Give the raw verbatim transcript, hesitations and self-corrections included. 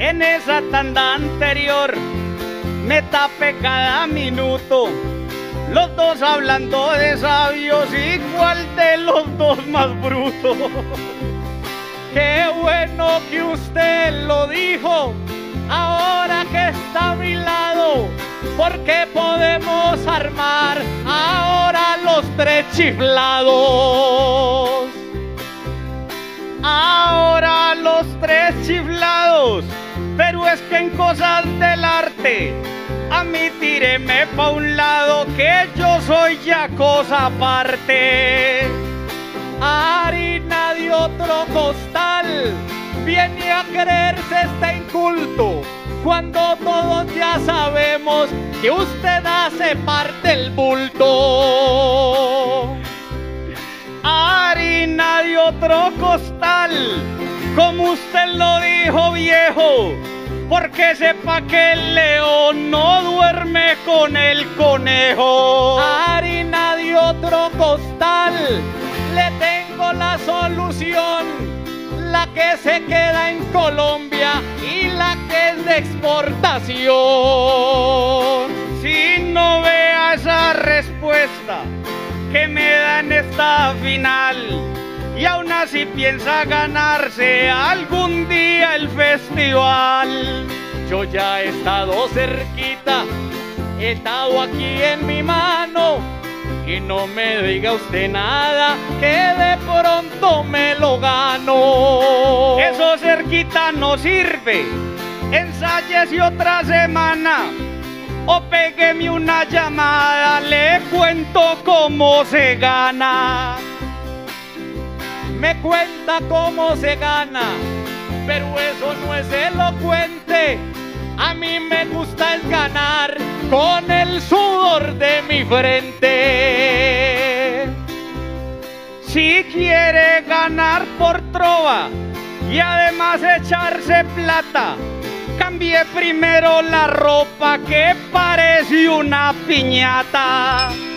En esa tanda anterior me tapé cada minuto, los dos hablando de sabios y cuál de los dos más bruto. Qué bueno que usted lo dijo ahora que está a mi lado, porque podemos armar ahora los tres chiflados. Ahora los tres chiflados. Pero es que en cosas del arte, a mí tíreme pa' un lado, que yo soy ya cosa aparte. Harina de otro costal, viene a creerse este inculto, cuando todos ya sabemos que usted hace parte del bulto. Harina de otro costal, como usted lo dijo, viejo, porque sepa que el león no duerme con el conejo. Harina de otro costal, le tengo la solución, la que se queda en Colombia y la que es de exportación. Si no vea esa respuesta que me dan esta final, y aún así piensa ganarse algún día el festival. Yo ya he estado cerquita, he estado aquí en mi mano, y no me diga usted nada, que de pronto me lo gano. Eso cerquita no sirve, ensáyese otra semana, o pégueme una llamada, le cuento cómo se gana. Me cuenta cómo se gana, pero eso no es elocuente. A mí me gusta es ganar con el sudor de mi frente. Si quiere ganar por trova y además echarse plata, cambie primero la ropa que parece una piñata.